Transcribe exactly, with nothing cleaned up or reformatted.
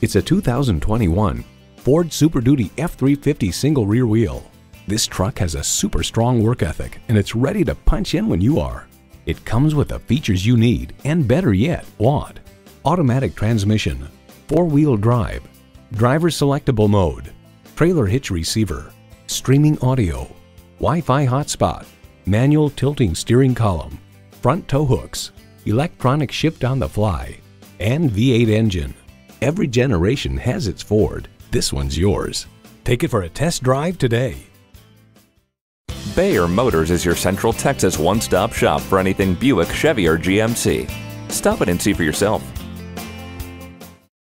It's a two thousand twenty-one Ford Super Duty F three fifty single rear wheel. This truck has a super strong work ethic and it's ready to punch in when you are. It comes with the features you need and better yet, want. Automatic transmission, four-wheel drive, driver selectable mode, trailer hitch receiver, streaming audio, Wi-Fi hotspot, manual tilting steering column, front tow hooks, electronic shift on the fly, and V eight engine. Every generation has its Ford. This one's yours. Take it for a test drive today. Bayer Motors is your Central Texas one-stop shop for anything Buick, Chevy, or G M C. Stop in and see for yourself.